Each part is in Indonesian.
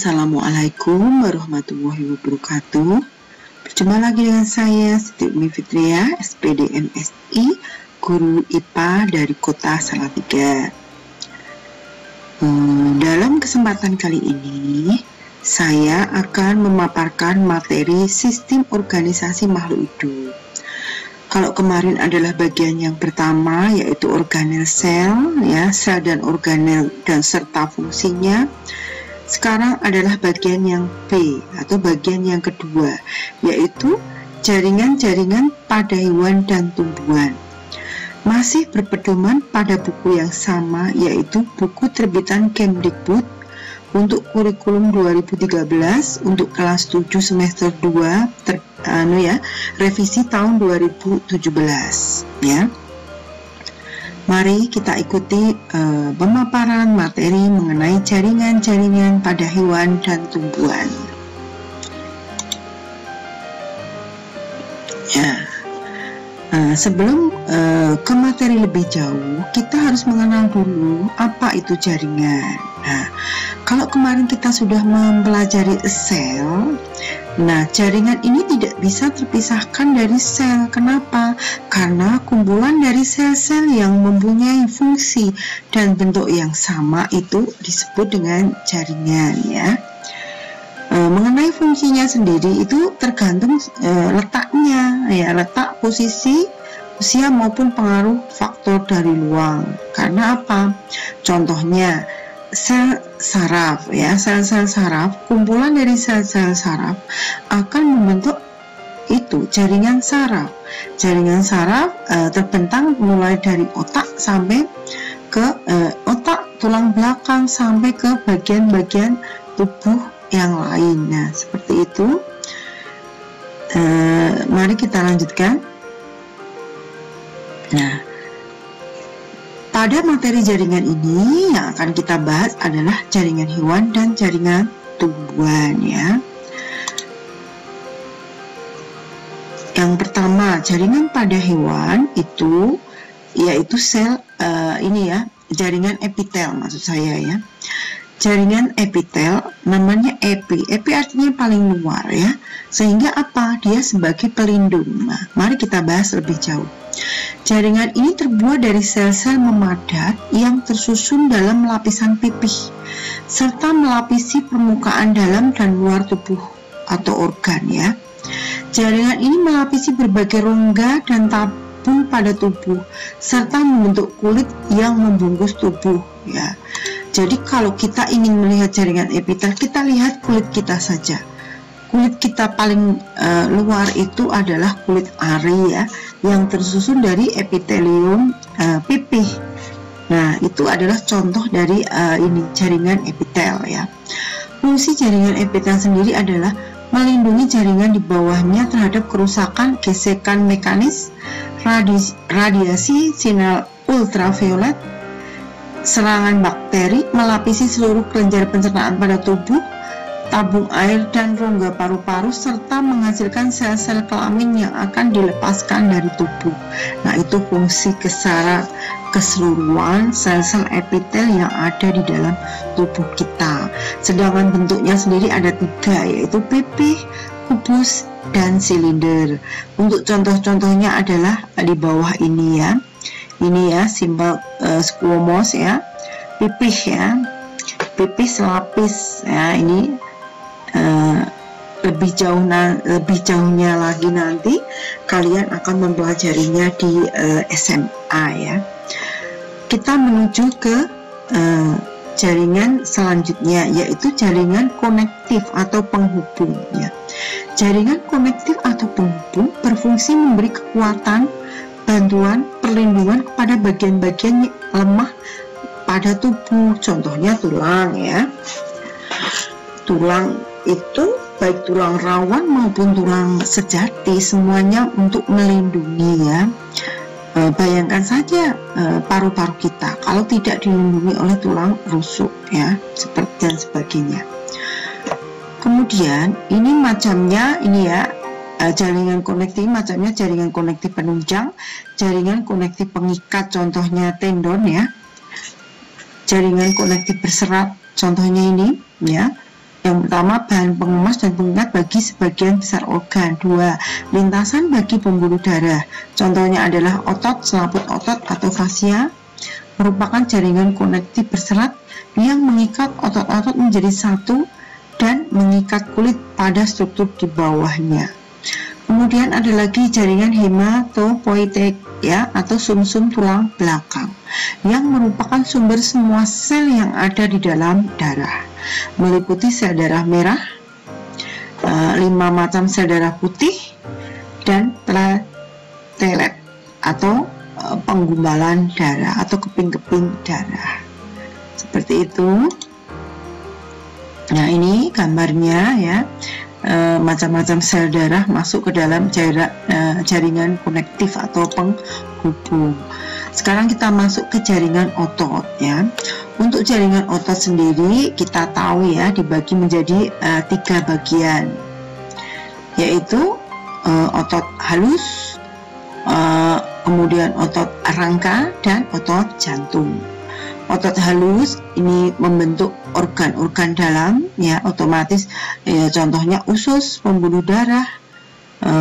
Assalamualaikum warahmatullahi wabarakatuh. Berjumpa lagi dengan saya Siti Umi Fitria, SPD MSI, guru IPA dari kota Salatiga. Dalam kesempatan kali ini saya akan memaparkan materi sistem organisasi makhluk hidup. Kalau kemarin adalah bagian yang pertama, yaitu organel sel, ya, sel dan organel dan serta fungsinya. Sekarang adalah bagian yang B atau bagian yang kedua, yaitu jaringan-jaringan pada hewan dan tumbuhan. Masih berpedoman pada buku yang sama, yaitu buku terbitan Kemdikbud untuk kurikulum 2013 untuk kelas 7 semester 2 revisi tahun 2017 ya. Mari kita ikuti pemaparan materi mengenai jaringan-jaringan pada hewan dan tumbuhan. Ya, sebelum ke materi lebih jauh, kita harus mengenal dulu apa itu jaringan. Nah, kalau kemarin kita sudah mempelajari sel, nah jaringan ini tidak bisa terpisahkan dari sel. Kenapa? Karena kumpulan dari sel-sel yang mempunyai fungsi dan bentuk yang sama itu disebut dengan jaringan ya. Mengenai fungsinya sendiri itu tergantung letaknya ya, letak, posisi, usia maupun pengaruh faktor dari luar. Karena apa? Contohnya sel saraf ya, sel-sel saraf, kumpulan dari sel-sel saraf akan membentuk itu jaringan saraf. Jaringan saraf terbentang mulai dari otak sampai ke otak, tulang belakang sampai ke bagian-bagian tubuh yang lain. Nah, seperti itu. Mari kita lanjutkan. Nah, pada materi jaringan ini yang akan kita bahas adalah jaringan hewan dan jaringan tumbuhan ya. Yang pertama, jaringan pada hewan itu yaitu sel jaringan epitel maksud saya ya. Jaringan epitel namanya epi. Epi artinya paling luar ya. Sehingga apa? Dia sebagai pelindung. Nah, mari kita bahas lebih jauh. Jaringan ini terbuat dari sel-sel memadat yang tersusun dalam lapisan pipih serta melapisi permukaan dalam dan luar tubuh atau organ ya. Jaringan ini melapisi berbagai rongga dan tabung pada tubuh serta membentuk kulit yang membungkus tubuh ya. Jadi kalau kita ingin melihat jaringan epitel, kita lihat kulit kita saja. Kulit kita paling luar itu adalah kulit ari ya, yang tersusun dari epitelium pipih. Nah, itu adalah contoh dari jaringan epitel ya. Fungsi jaringan epitel sendiri adalah melindungi jaringan di bawahnya terhadap kerusakan, gesekan mekanis, radiasi, sinar ultraviolet, serangan bakteri, melapisi seluruh kelenjar pencernaan pada tubuh, tabung air dan rongga paru-paru serta menghasilkan sel-sel kelamin yang akan dilepaskan dari tubuh. Nah, itu fungsi secara keseluruhan sel-sel epitel yang ada di dalam tubuh kita. Sedangkan bentuknya sendiri ada tiga, yaitu pipih, kubus, dan silinder. Untuk contoh-contohnya adalah di bawah ini ya. Ini ya, simbol squamosa ya, pipih ya, pipih selapis ya. Ini lebih jauhnya lagi nanti kalian akan mempelajarinya di SMA ya. Kita menuju ke jaringan selanjutnya, yaitu jaringan konektif atau penghubung ya. Jaringan konektif atau penghubung berfungsi memberi kekuatan, bantuan, perlindungan kepada bagian-bagian lemah pada tubuh, contohnya tulang ya. Tulang itu baik tulang rawan maupun tulang sejati, semuanya untuk melindungi ya. Bayangkan saja paru-paru kita kalau tidak dilindungi oleh tulang rusuk ya, seperti dan sebagainya. Kemudian ini macamnya ini ya. Jaringan konektif macamnya jaringan konektif penunjang, jaringan konektif pengikat contohnya tendon ya, jaringan konektif berserat contohnya ini ya, Yang pertama, bahan pengemas dan pengikat bagi sebagian besar organ. Dua, lintasan bagi pembuluh darah. Contohnya adalah otot, selaput otot atau fascia, merupakan jaringan konektif berserat yang mengikat otot-otot menjadi satu dan mengikat kulit pada struktur di bawahnya. Kemudian ada lagi jaringan hematopoietik ya, atau sumsum tulang belakang, yang merupakan sumber semua sel yang ada di dalam darah, meliputi sel darah merah, 5 macam sel darah putih, dan platelet atau penggumpalan darah atau keping-keping darah. Seperti itu. Nah, ini gambarnya ya. Macam-macam sel darah masuk ke dalam jaringan konektif atau penghubung. Sekarang kita masuk ke jaringan otot ya. Untuk jaringan otot sendiri kita tahu ya dibagi menjadi 3 bagian, yaitu otot halus, kemudian otot rangka, dan otot jantung. Otot halus ini membentuk organ-organ dalam ya, otomatis ya, contohnya usus, pembuluh darah,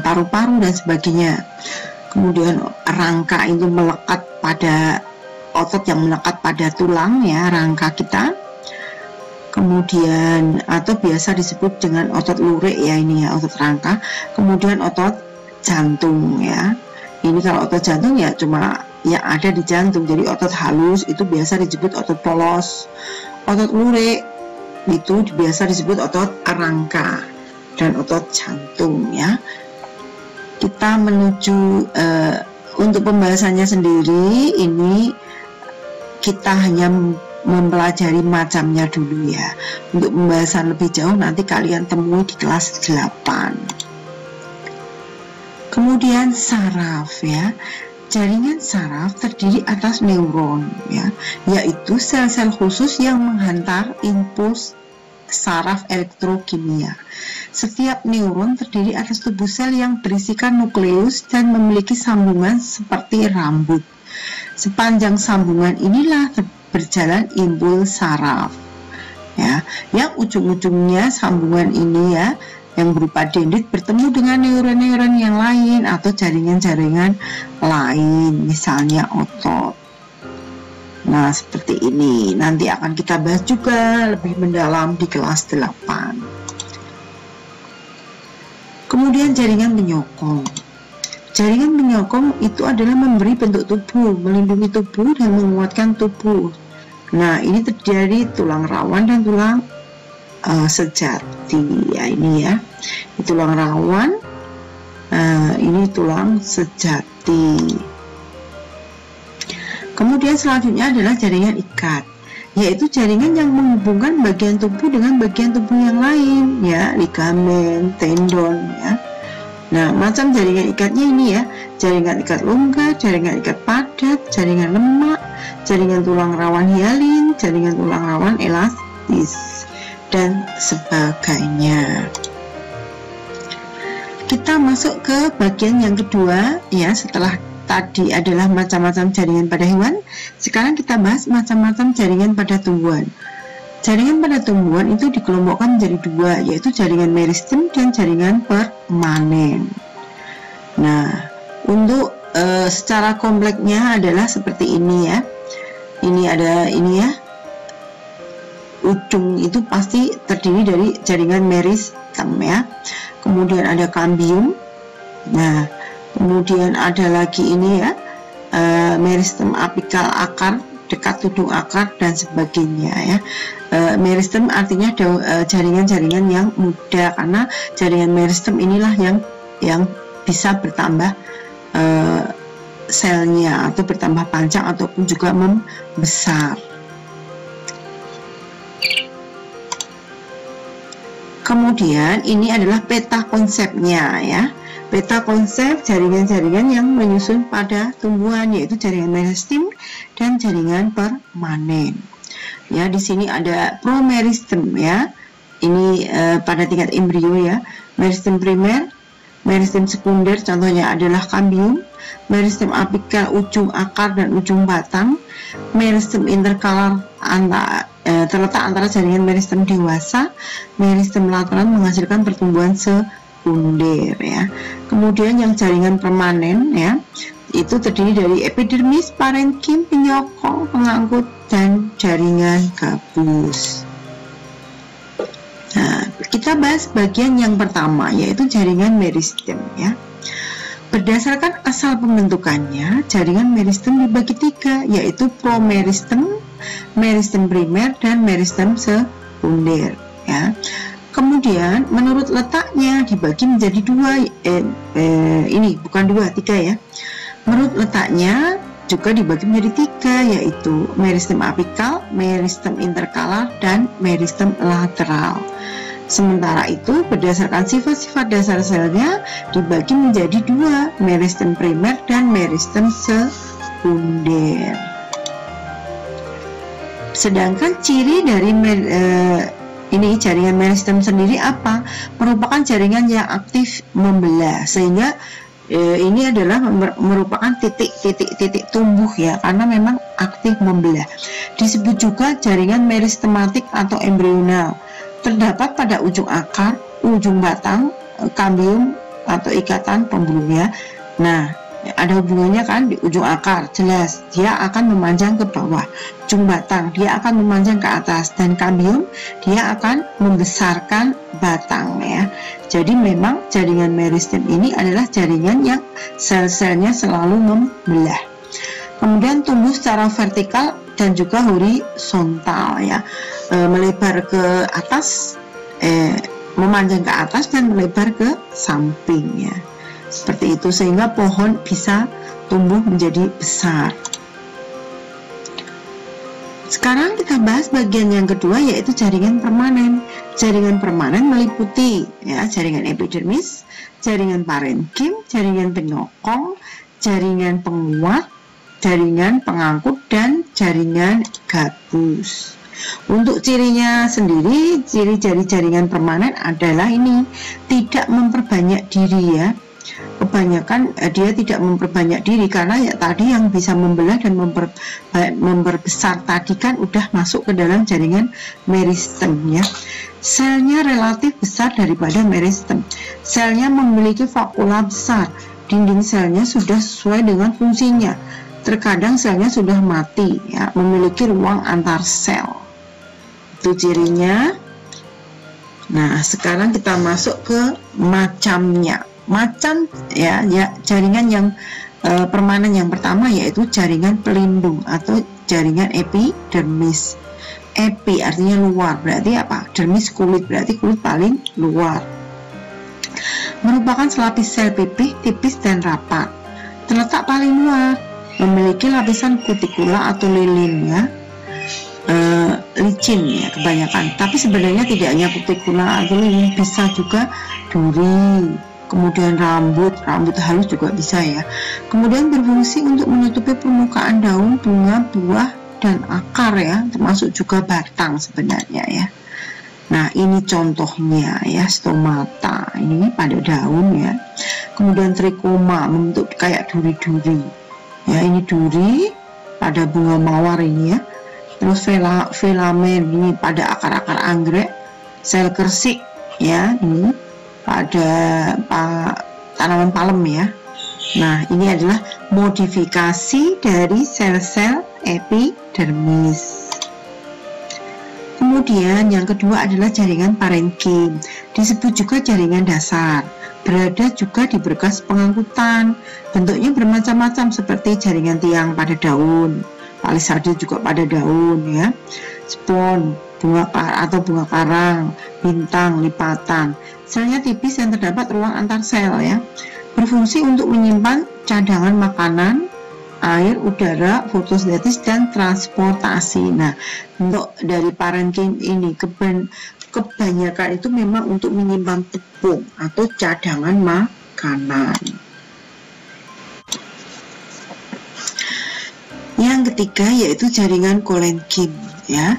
paru-paru dan sebagainya. Kemudian rangka itu melekat pada otot yang melekat pada tulang ya, rangka kita. Kemudian atau biasa disebut dengan otot lurik ya, ini ya otot rangka. Kemudian otot jantung ya. Ini kalau otot jantung ya cuma yang ada di jantung. Jadi otot halus itu biasa disebut otot polos, otot lurik itu biasa disebut otot rangka, dan otot jantung ya. Kita menuju untuk pembahasannya sendiri ini kita hanya mempelajari macamnya dulu ya. Untuk pembahasan lebih jauh nanti kalian temui di kelas 8. Kemudian saraf ya. Jaringan saraf terdiri atas neuron ya, yaitu sel-sel khusus yang menghantar impuls saraf elektrokimia. Setiap neuron terdiri atas tubuh sel yang berisikan nukleus dan memiliki sambungan seperti rambut. Sepanjang sambungan inilah berjalan impuls saraf ya, yang ujung-ujungnya sambungan ini ya, yang berupa dendrit bertemu dengan neuron-neuron yang lain atau jaringan-jaringan lain, misalnya otot. Nah, seperti ini nanti akan kita bahas juga lebih mendalam di kelas 8. Kemudian jaringan penyokong. Jaringan penyokong itu adalah memberi bentuk tubuh, melindungi tubuh, dan menguatkan tubuh. Nah, ini terdiri tulang rawan dan tulang sejati ya, ini ya tulang rawan, ini tulang sejati. Kemudian selanjutnya adalah jaringan ikat, yaitu jaringan yang menghubungkan bagian tubuh dengan bagian tubuh yang lain ya, ligamen, tendon ya. Nah, macam jaringan ikatnya ini ya, jaringan ikat longgar, jaringan ikat padat, jaringan lemak, jaringan tulang rawan hialin, jaringan tulang rawan elastis, dan sebagainya. Kita masuk ke bagian yang kedua ya, setelah tadi adalah macam-macam jaringan pada hewan, sekarang kita bahas macam-macam jaringan pada tumbuhan. Jaringan pada tumbuhan itu dikelompokkan menjadi 2, yaitu jaringan meristem dan jaringan permanen. Nah, untuk secara kompleksnya adalah seperti ini ya. Ini ada ini ya, ujung itu pasti terdiri dari jaringan meristem ya. Kemudian ada kambium. Nah, kemudian ada lagi ini ya, meristem apikal akar, dekat tudung akar, dan sebagainya ya. Meristem artinya jaringan-jaringan yang muda, karena jaringan meristem inilah yang bisa bertambah selnya atau bertambah panjang ataupun juga membesar. Kemudian ini adalah peta konsepnya ya. Peta konsep jaringan-jaringan yang menyusun pada tumbuhan, yaitu jaringan meristem dan jaringan permanen. Ya, di sini ada promeristem ya. Ini pada tingkat embrio ya. Meristem primer, meristem sekunder contohnya adalah kambium, meristem apikal ujung akar dan ujung batang, meristem interkalar terletak antara jaringan meristem dewasa. Meristem lateral menghasilkan pertumbuhan sekunder ya. Kemudian yang jaringan permanen ya, itu terdiri dari epidermis, parenkim, penyokong, pengangkut, dan jaringan gabus. Nah, kita bahas bagian yang pertama yaitu jaringan meristem ya. Berdasarkan asal pembentukannya, jaringan meristem dibagi tiga, yaitu promeristem, meristem primer, dan meristem sekunder ya. Kemudian menurut letaknya dibagi menjadi tiga ya. Menurut letaknya juga dibagi menjadi tiga, yaitu meristem apikal, meristem interkalar, dan meristem lateral. Sementara itu, berdasarkan sifat-sifat dasar selnya dibagi menjadi dua, meristem primer dan meristem sekunder. Sedangkan ciri dari jaringan meristem sendiri apa? Merupakan jaringan yang aktif membelah, sehingga ini adalah merupakan titik-titik tumbuh ya, karena memang aktif membelah. Disebut juga jaringan meristematik atau embrional. Terdapat pada ujung akar, ujung batang, kambium atau ikatan pembuluhnya. Nah, ada hubungannya kan, di ujung akar jelas dia akan memanjang ke bawah, ujung batang dia akan memanjang ke atas, dan kambium dia akan membesarkan batang ya. Jadi memang jaringan meristem ini adalah jaringan yang sel-selnya selalu membelah. Kemudian tumbuh secara vertikal dan juga horizontal ya. Melebar ke atas, memanjang ke atas dan melebar ke sampingnya, seperti itu, sehingga pohon bisa tumbuh menjadi besar. Sekarang kita bahas bagian yang kedua, yaitu jaringan permanen. Jaringan permanen meliputi ya, jaringan epidermis, jaringan parenkim, jaringan penyokong, jaringan penguat, jaringan pengangkut, dan jaringan gabus. Untuk cirinya sendiri, ciri dari jaringan permanen adalah ini, tidak memperbanyak diri ya. Kebanyakan dia tidak memperbanyak diri, karena ya tadi yang bisa membelah dan memperbesar tadi kan udah masuk ke dalam jaringan meristem ya. Selnya relatif besar daripada meristem. Selnya memiliki vakula besar. Dinding selnya sudah sesuai dengan fungsinya. Terkadang selnya sudah mati ya, memiliki ruang antar sel. Itu cirinya. Nah, sekarang kita masuk ke macamnya. Macam ya jaringan yang permanen yang pertama yaitu jaringan pelindung atau jaringan epidermis. Epi artinya luar, berarti apa? Dermis kulit, berarti kulit paling luar. Merupakan selapis sel pipih tipis dan rapat. Terletak paling luar, memiliki lapisan kutikula atau lilin ya, licin ya kebanyakan, tapi sebenarnya tidak hanya kutikula atau lilin, bisa juga duri, kemudian rambut halus juga bisa ya. Kemudian berfungsi untuk menutupi permukaan daun, bunga, buah, dan akar ya, termasuk juga batang sebenarnya ya. Nah, ini contohnya ya, stomata ini pada daun ya. Kemudian trichoma membentuk kayak duri-duri ya, ini duri pada bunga mawar ini ya. Terus velamen ini pada akar-akar anggrek, sel kersik ya, ini pada tanaman palem ya. Nah, ini adalah modifikasi dari sel-sel epidermis. Kemudian yang kedua adalah jaringan parenkim, disebut juga jaringan dasar, berada juga di berkas pengangkutan. Bentuknya bermacam-macam seperti jaringan tiang pada daun, palisade juga pada daun ya, spon, bunga atau bunga karang, bintang, lipatan. Selnya tipis dan terdapat ruang antar sel ya. Berfungsi untuk menyimpan cadangan makanan, air, udara, fotosintesis, dan transportasi. Nah, untuk dari parenkim ini kebanyakan itu memang untuk menyimpan tepung atau cadangan makanan. Yang ketiga yaitu jaringan kolenkim ya.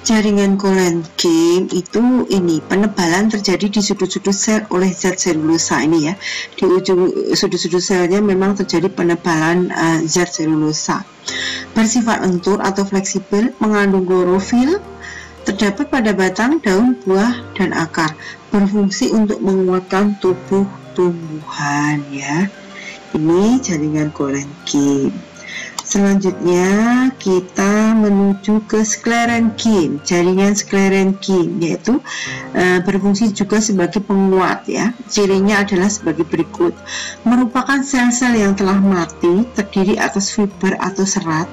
Jaringan kolenkim itu ini penebalan terjadi di sudut-sudut sel oleh zat selulosa ini ya. Di ujung sudut-sudut selnya memang terjadi penebalan zat selulosa. Bersifat lentur atau fleksibel, mengandung klorofil, Terdapat pada batang, daun, buah, dan akar. Berfungsi untuk menguatkan tubuh tumbuhan ya. Ini jaringan kolenkim. Selanjutnya kita menuju ke sklerenkim. Jaringan sklerenkim yaitu berfungsi juga sebagai penguat ya. Cirinya adalah sebagai berikut. Merupakan sel-sel yang telah mati, terdiri atas fiber atau serat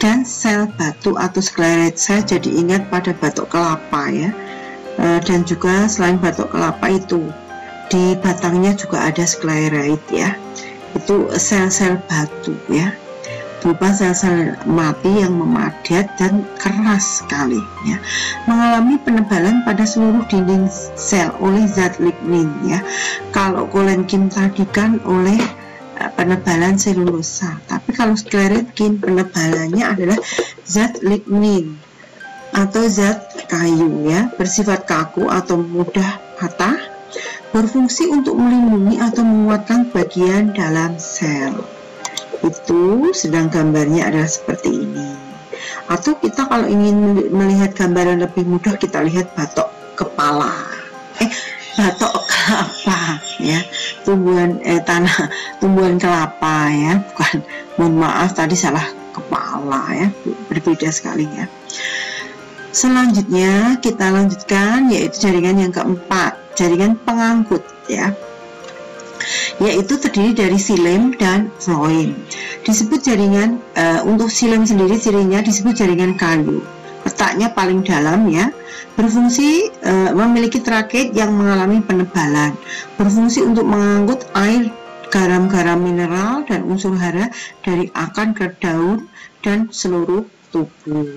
dan sel batu atau sklerite. Saya jadi ingat pada batok kelapa ya. Dan juga selain batok kelapa itu di batangnya juga ada sklerite ya. Itu sel-sel batu ya, berupa sel-sel mati yang memadat dan keras sekali ya. Mengalami penebalan pada seluruh dinding sel oleh zat lignin ya. Kalau kolenkim tadi kan oleh penebalan selulosa, tapi kalau sklerenkim penebalannya adalah zat lignin atau zat kayu ya. Bersifat kaku atau mudah patah, berfungsi untuk melindungi atau menguatkan bagian dalam sel. Itu sedang gambarnya adalah seperti ini. Atau kita kalau ingin melihat gambaran lebih mudah, kita lihat batok kepala batok kelapa ya, tumbuhan kelapa ya, bukan, mohon maaf tadi salah, kepala ya, berbeda sekali ya. Selanjutnya kita lanjutkan yaitu jaringan yang keempat, jaringan pengangkut ya, yaitu terdiri dari silem dan floem. Disebut jaringan untuk silem sendiri cirinya disebut jaringan kayu. Letaknya paling dalam ya. Berfungsi memiliki trakeid yang mengalami penebalan. Berfungsi untuk mengangkut air, garam-garam mineral dan unsur hara dari akar ke daun dan seluruh tubuh.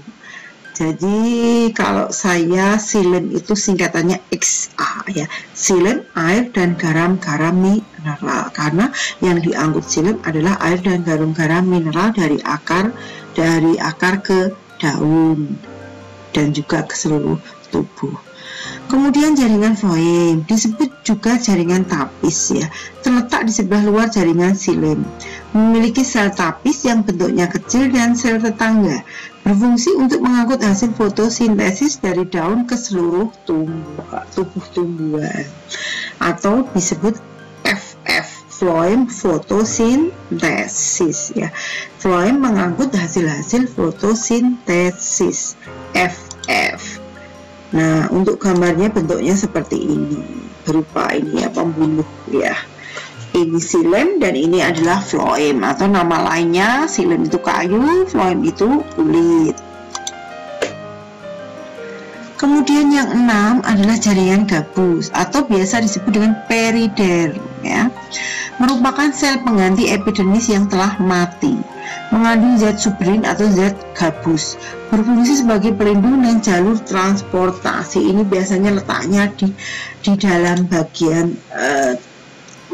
Jadi kalau saya silem itu singkatannya XA ya. Silem, air dan garam-garam mineral. Karena yang diangkut silem adalah air dan garam-garam mineral dari akar ke daun dan juga ke seluruh tubuh. Kemudian jaringan floem disebut juga jaringan tapis ya. Terletak di sebelah luar jaringan silem. Memiliki sel tapis yang bentuknya kecil dan sel tetangga. Berfungsi untuk mengangkut hasil fotosintesis dari daun ke seluruh tubuh tumbuhan, atau disebut FF, floem fotosintesis ya. Floem mengangkut hasil-hasil fotosintesis, FF. Nah, untuk gambarnya bentuknya seperti ini, berupa ini ya, pembuluh ya. Ini silem dan ini adalah floem, atau nama lainnya silem itu kayu, floem itu kulit. Kemudian yang enam adalah jaringan gabus atau biasa disebut dengan periderm ya. Merupakan sel pengganti epidermis yang telah mati. Mengandung zat suberin atau zat gabus. Berfungsi sebagai pelindung dan jalur transportasi. Ini biasanya letaknya di dalam bagian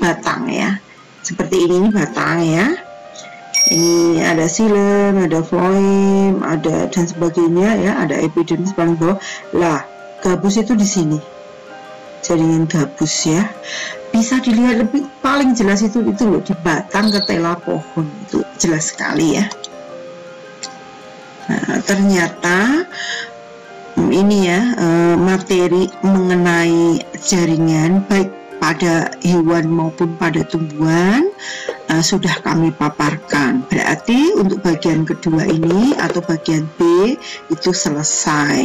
batang ya, seperti ini batang ya. Ini ada silem, ada floem, ada dan sebagainya ya, ada epidermis paling bawah. Lah, gabus itu di sini. Jaringan gabus ya. Bisa dilihat lebih paling jelas itu loh, di batang ketela pohon itu jelas sekali ya. Nah, ternyata ini ya materi mengenai jaringan baik pada hewan maupun pada tumbuhan sudah kami paparkan. Berarti untuk bagian kedua ini atau bagian B itu selesai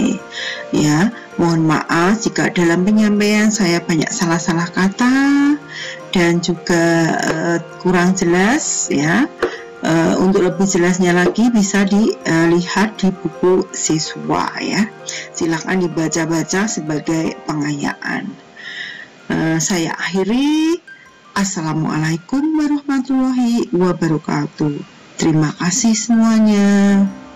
ya. Mohon maaf jika dalam penyampaian saya banyak salah-salah kata dan juga kurang jelas ya. Untuk lebih jelasnya lagi bisa dilihat di buku siswa ya. Silakan dibaca-baca sebagai pengayaan. Saya akhiri. Assalamualaikum warahmatullahi wabarakatuh. Terima kasih semuanya.